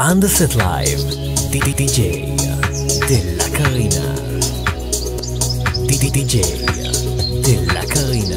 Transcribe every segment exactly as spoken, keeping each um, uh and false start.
Underset Live, T T T J De La Karina, T T T J De La Karina.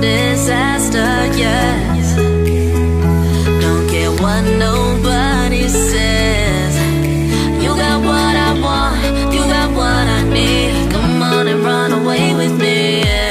no disaster, yes. Don't care what nobody says. You got what I want, you got what I need. Come on and run away with me, yeah.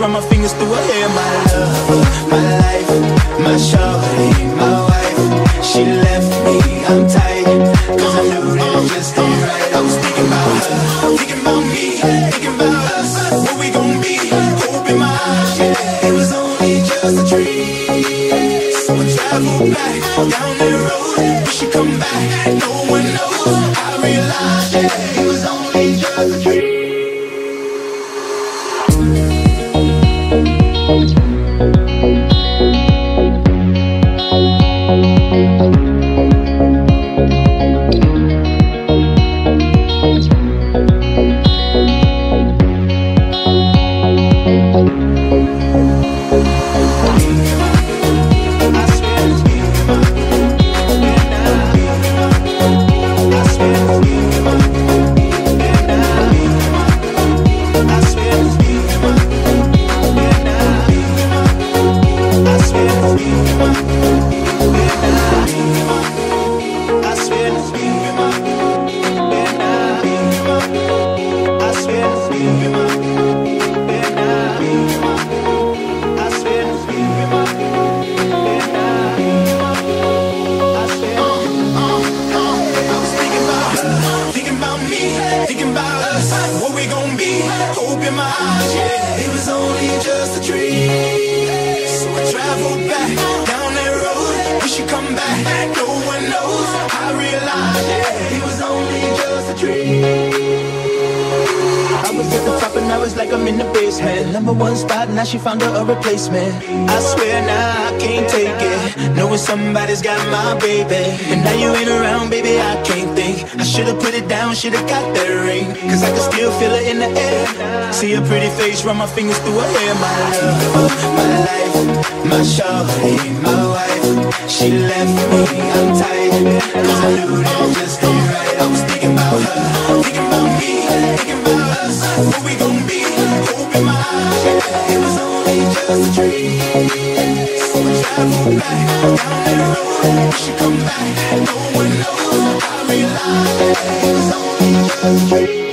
Run my fingers through her hair, my love, my life, my shawty, my wife. She left me, I'm tired, 'cause I knew that just ain't right. I was thinking about her, thinking about me, thinking about us, what we gon' be, hope in my eyes. It was only just a dream, so I traveled. come back, down the road, she come back. No one knows, I realize it's only just a dream.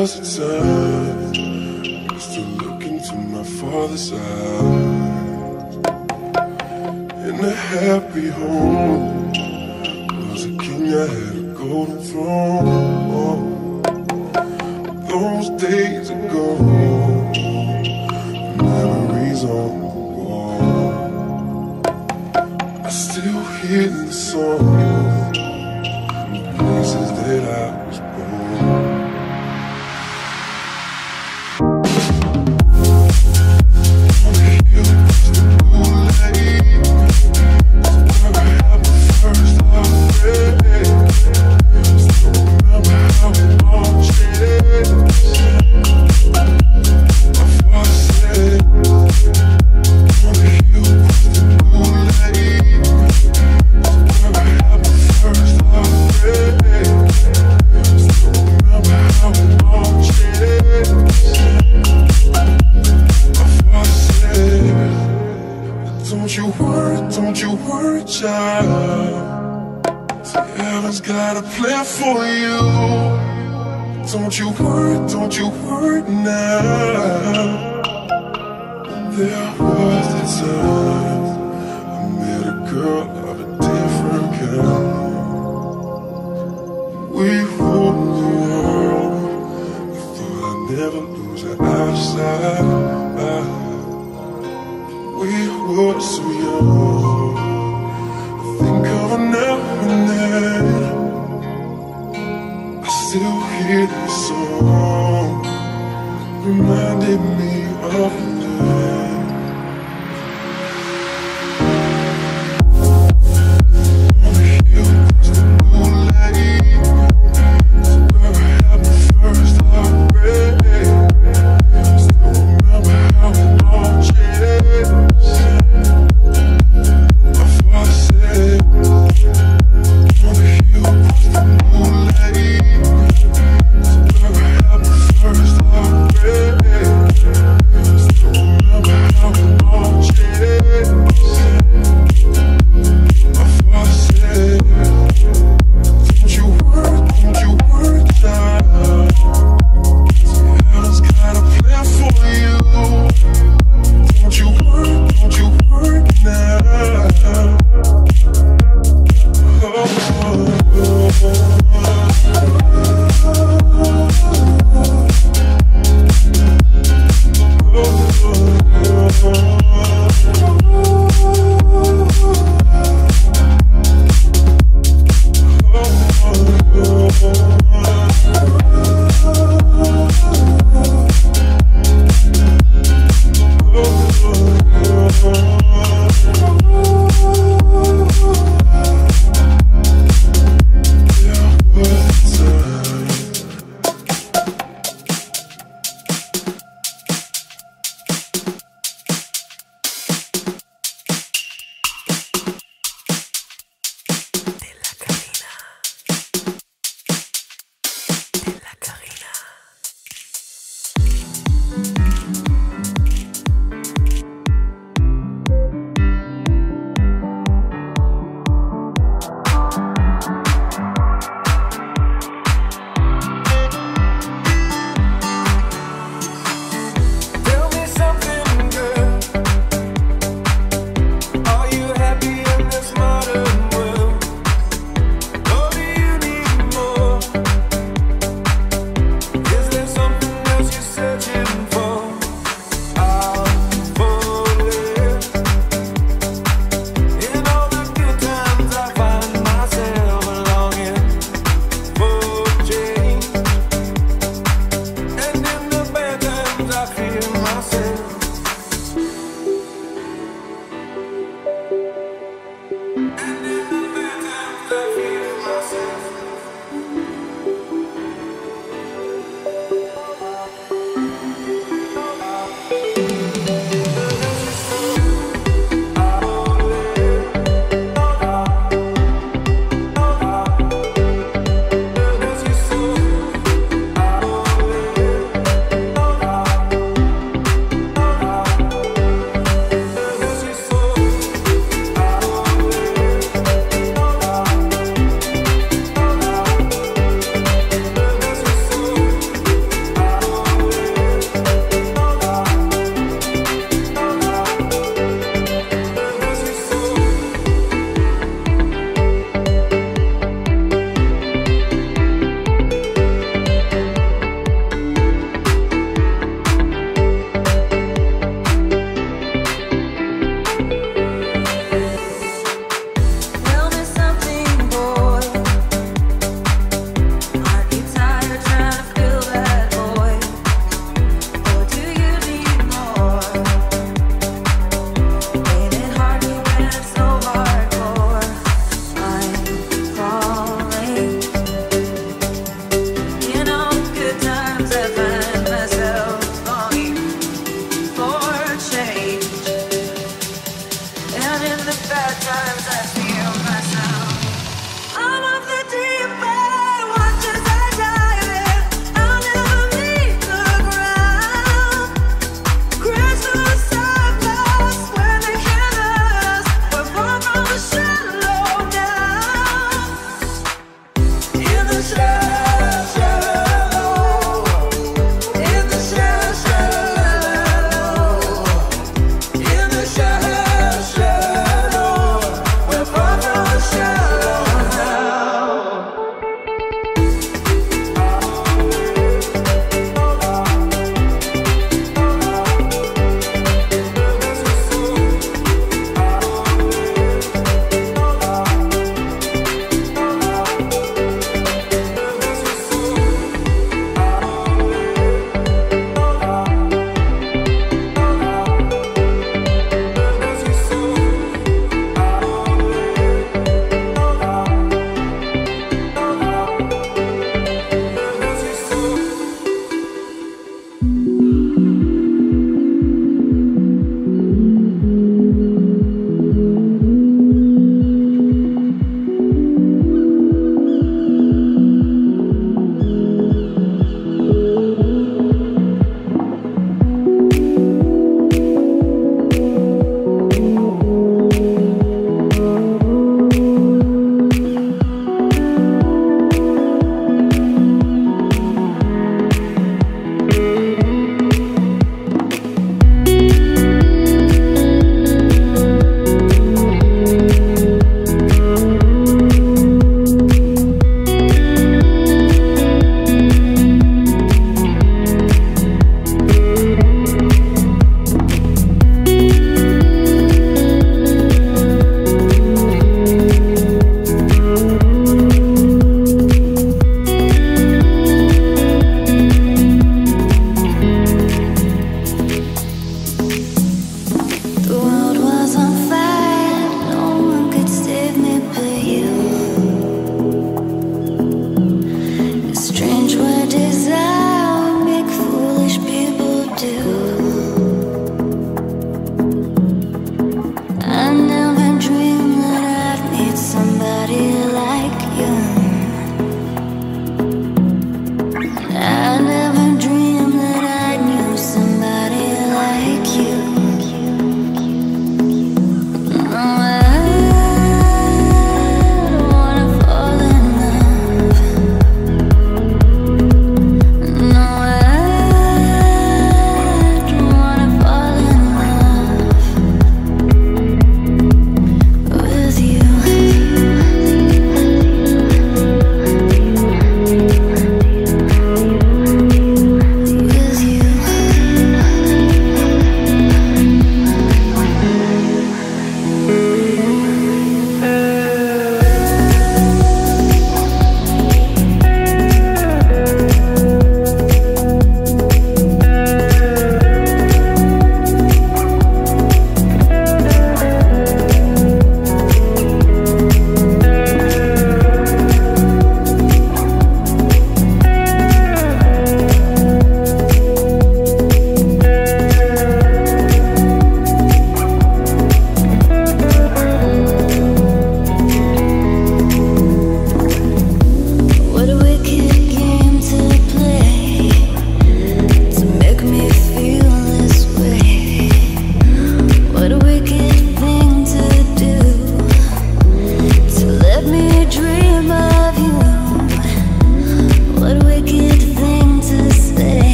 cause it's sad just to look into my father's eyes. In a happy home was a king, I had a golden throne. Those days are gone, memories on the wall. I still hear the songs from the places that I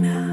Karina.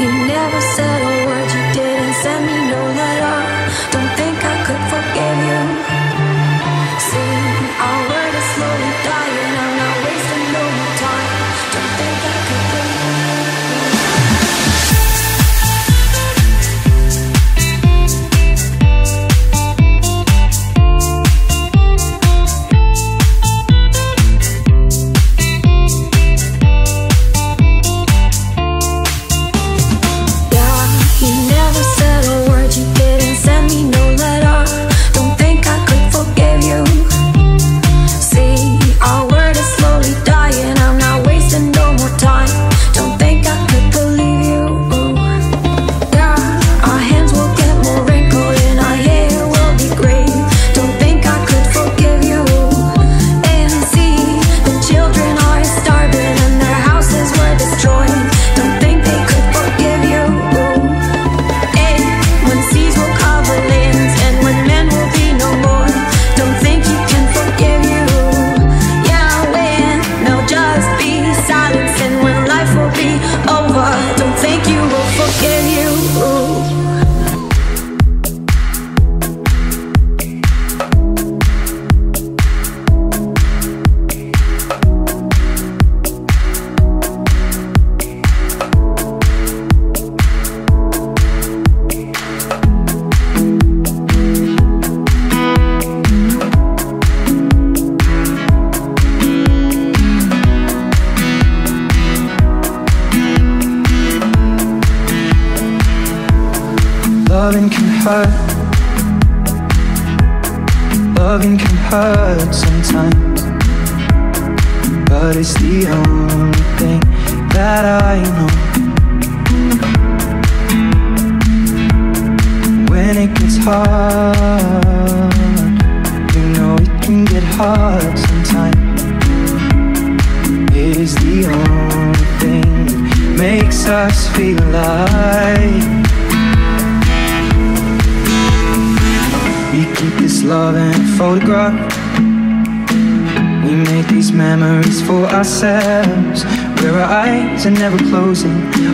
You never said a word, you didn't send me no letter. Don't think I could forgive you. Seeing our world is slowly dying, I'm not wasting no more time. Don't think I could forgive you.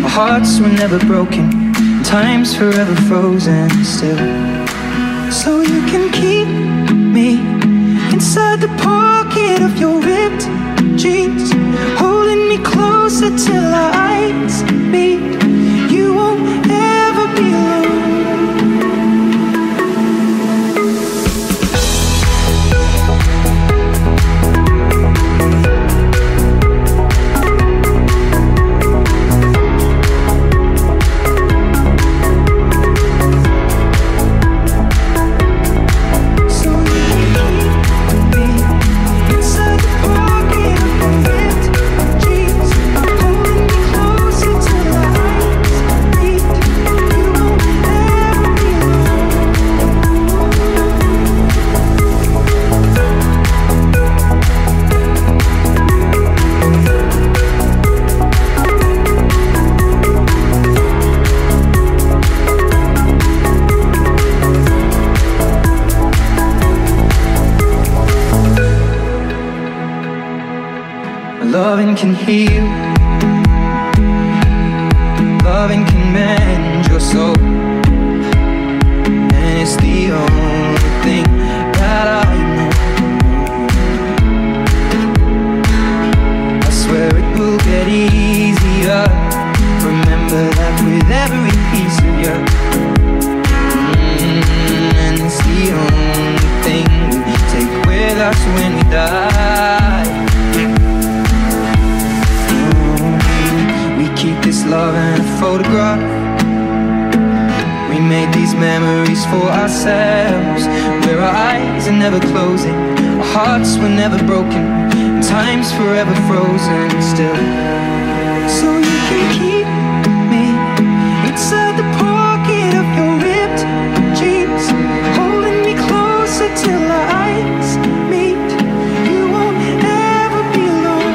Hearts were never broken, time's forever frozen still. So you can keep me inside the pocket of your ripped jeans, holding me closer till our eyes meet. You won't ever be alone. Loving can heal, loving can mend your soul, and it's the only thing that I know. I swear it will get easier, remember that with every piece of you, mm-hmm. And it's the only thing we take with us when we die. Keep this love in a photograph. We made these memories for ourselves, where our eyes are never closing, our hearts were never broken, and time's forever frozen still. So you can keep me inside the pocket of your ripped jeans, holding me closer till our eyes meet. You won't ever be alone.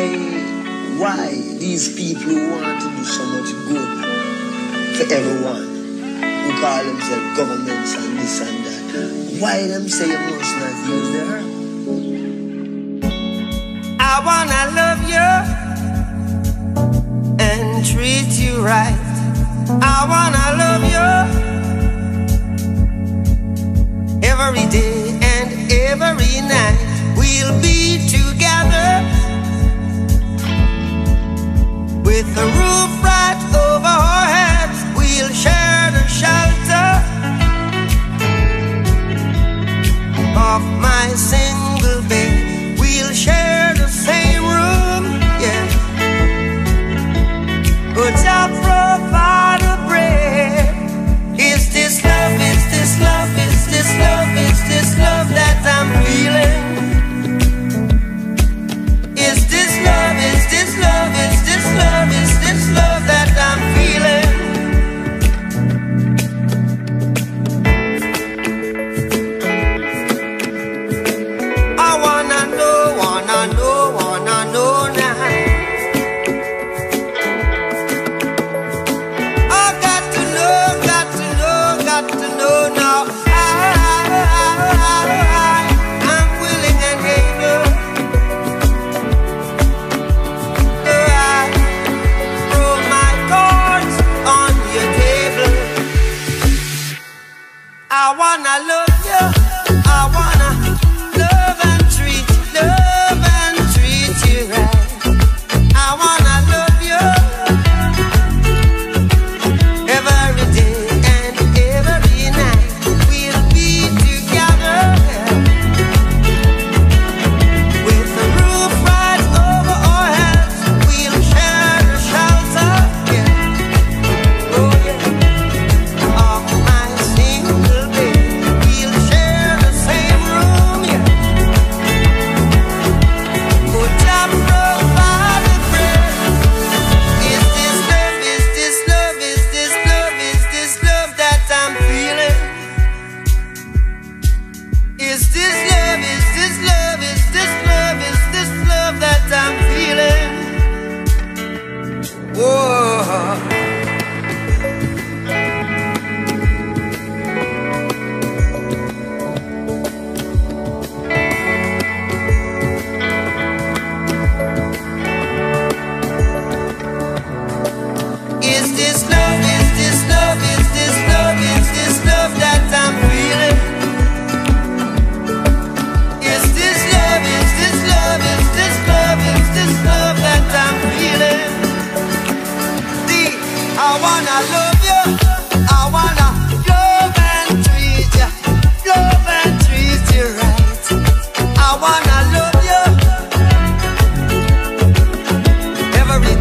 why, why these people want to do so much good for everyone who call themselves governments and this and that, why them say you must not use the earth? I wanna love you and treat you right. I wanna love you every day and every night. We'll be together with the roof right over our heads. We'll share the shelter of my single bed. We'll share the same room, yeah. But I provide the bread. Is this love? Is this love? Is this love? Is this love that I'm feeling? Is this love, is this love, is this love that I'm feeling? I wanna know, wanna know, wanna know now. I got to know, got to know, got to know now. I, I, I, I'm willing and able. I wanna love you, I wanna love and treat, love and treat you right. I wanna love you every day and every night. We'll be together with the roof right over our heads. We'll share a shelter, yeah. Oh yeah, of my single. Every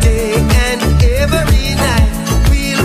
day and every night, we'll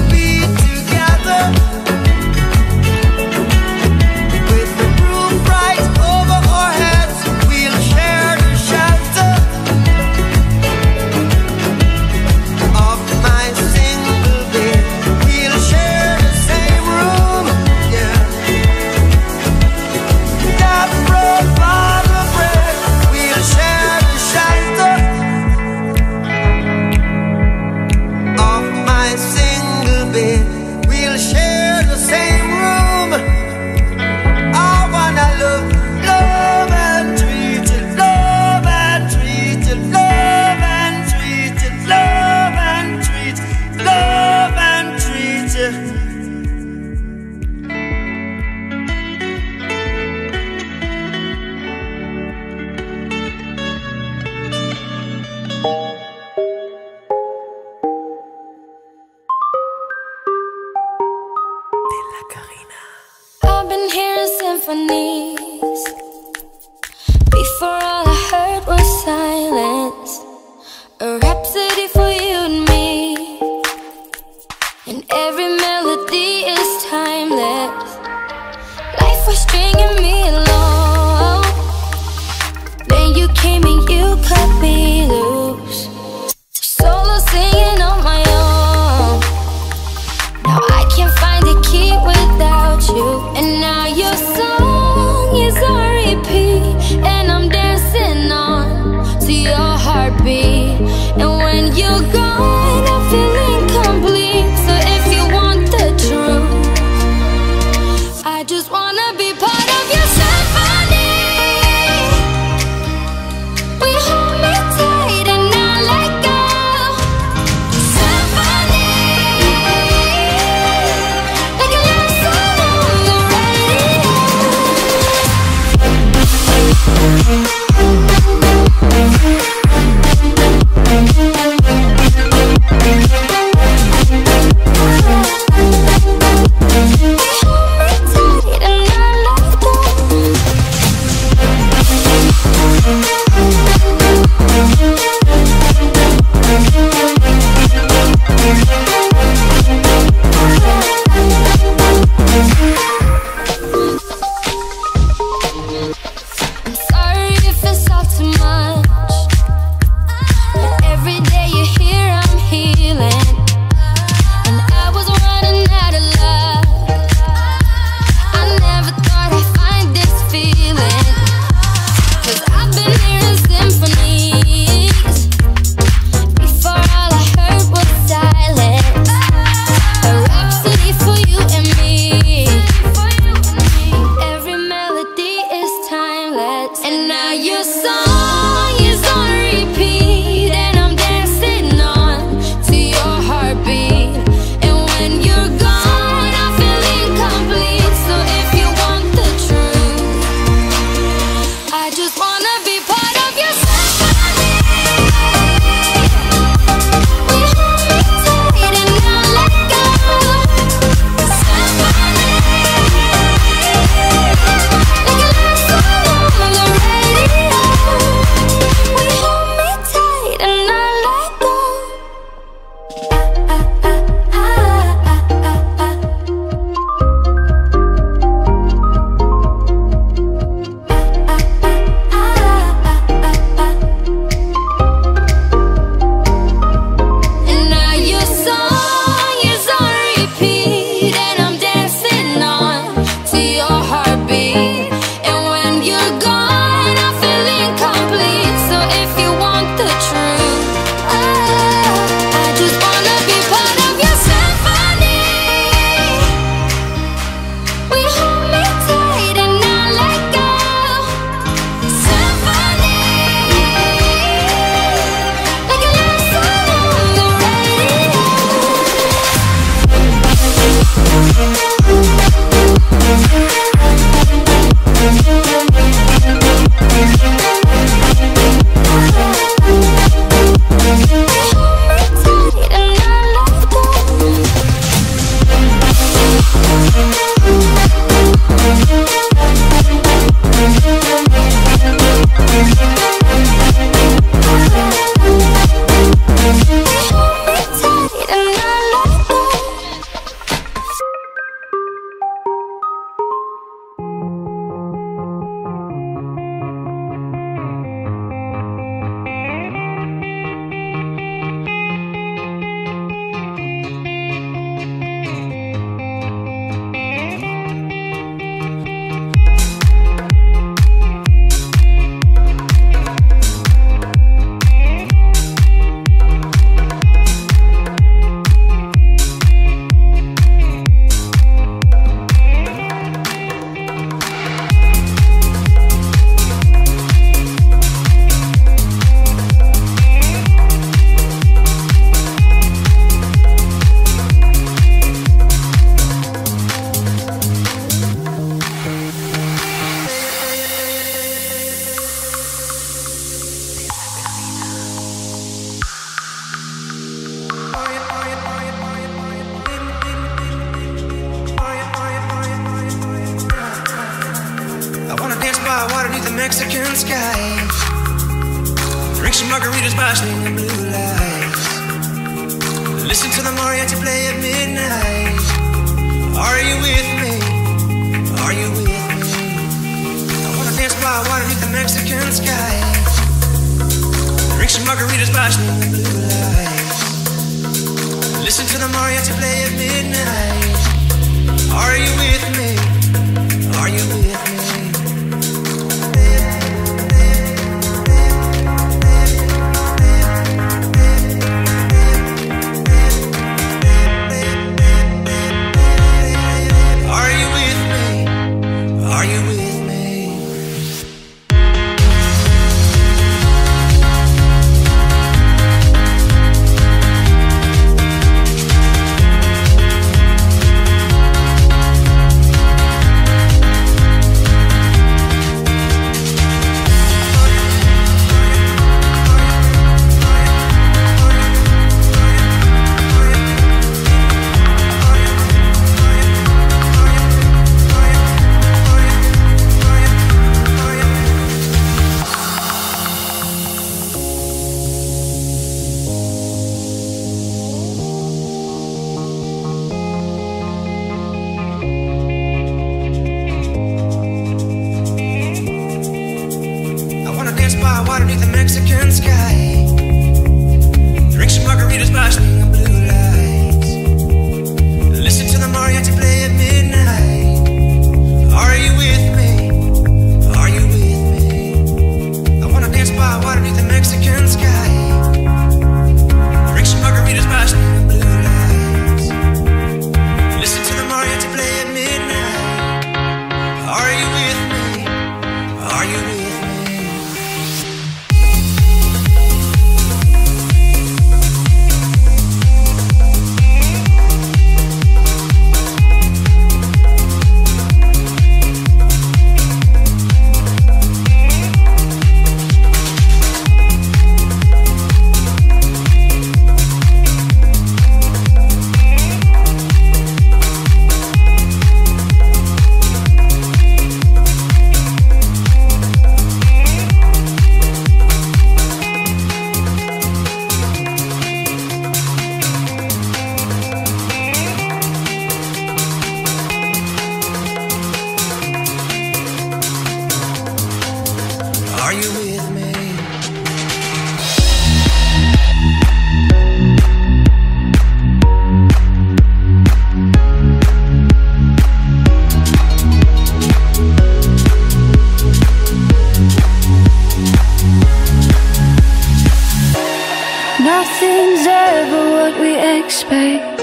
things ever what we expect,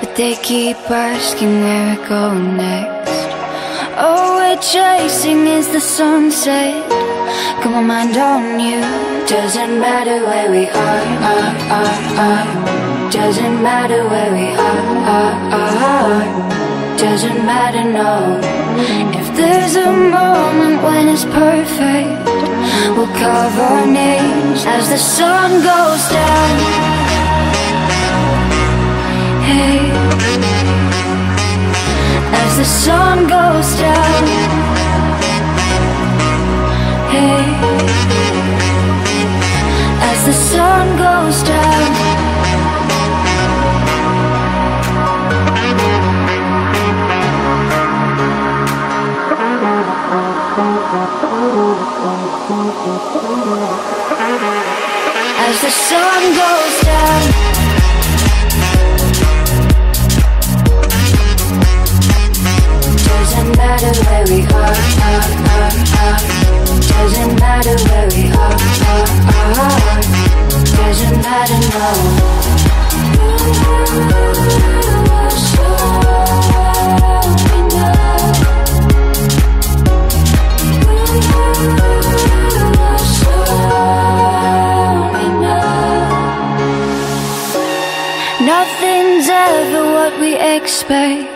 but they keep asking where we're going next. All we're chasing is the sunset. Got my mind on you. Doesn't matter where we are, are, are, are. Doesn't matter where we are, are, are, are. Doesn't matter, no. If there's a moment when it's perfect, we'll carve our names as the sun goes down. Hey, as the sun goes down. Hey, as the sun goes down. As the sun goes down. Doesn't matter where we are, are, are, are. Doesn't matter where we are, are, are. Doesn't matter, no. We're so in love. Nothing's ever what we expect,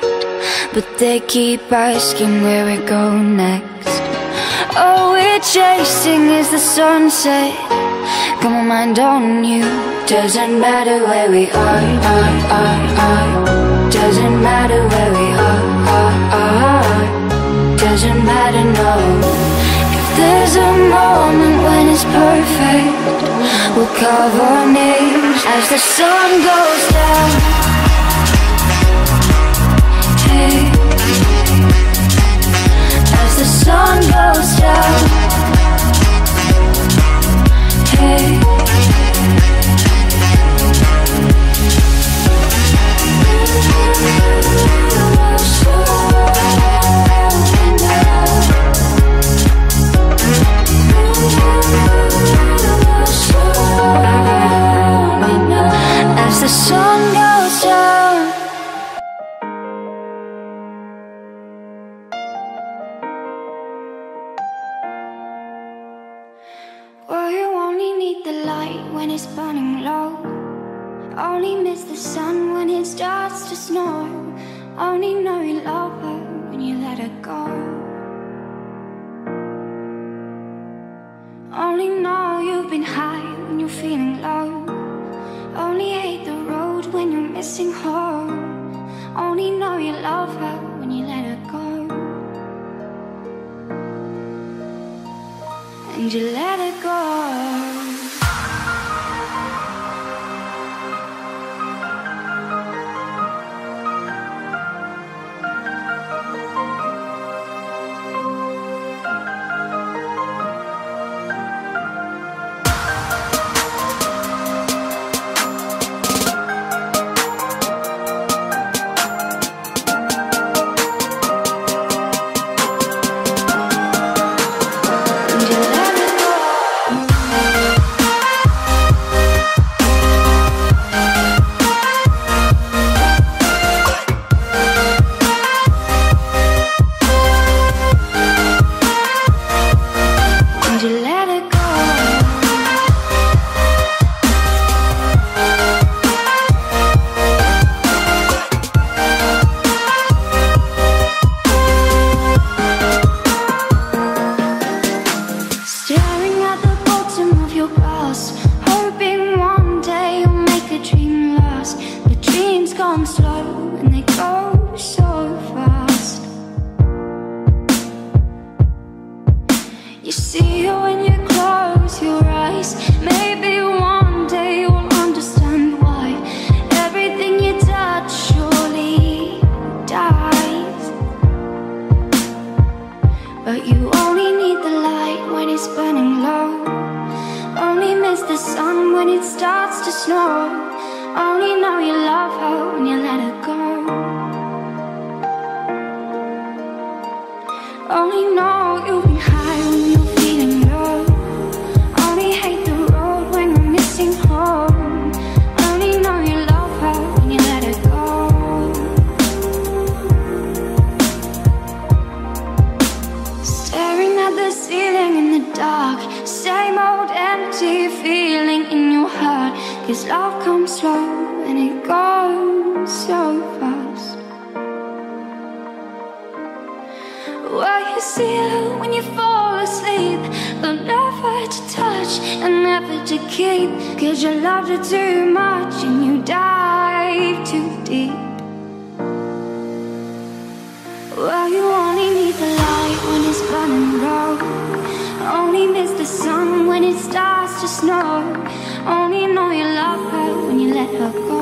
but they keep asking where we go next. All we're chasing is the sunset. Got my mind on you. Doesn't matter where we are, are, are, are. Doesn't matter where we are, are, are. Doesn't matter, no. There's a moment when it's perfect. We'll carve our names as the sun goes down. Hey, as the sun goes down. Hey, as the sun goes down. Well, you only need the light when it's burning low. Only miss the sun when it starts to snow. Only know you love her when you let her go. Only know you've been high when you're feeling low. Only hate the road when you're missing home. Only know you love her when you let her go. And you let her go. Home. comes slow and it goes so fast. Well, you see it when you fall asleep, but never to touch and never to keep, 'cause you loved it too much and you dive too deep. Well, you only need the light when it's burning low, only miss the sun when it starts to snow, only know you love her when you let her go,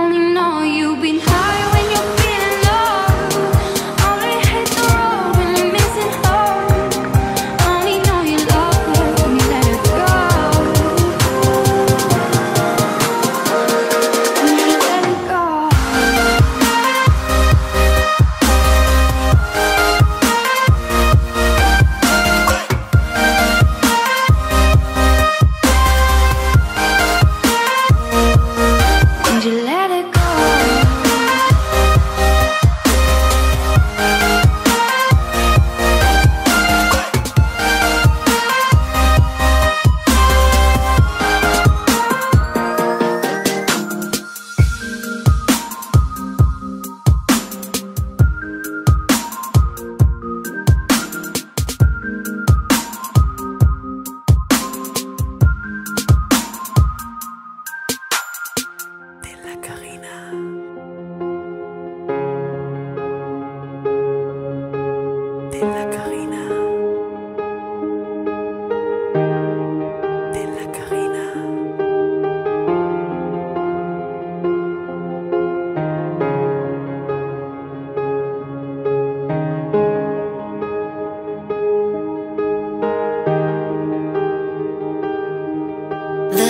only know you've been high when you're feeling low, only hate the road when you're missing home, only know you love her when you let her go, when you let her go.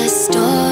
Story.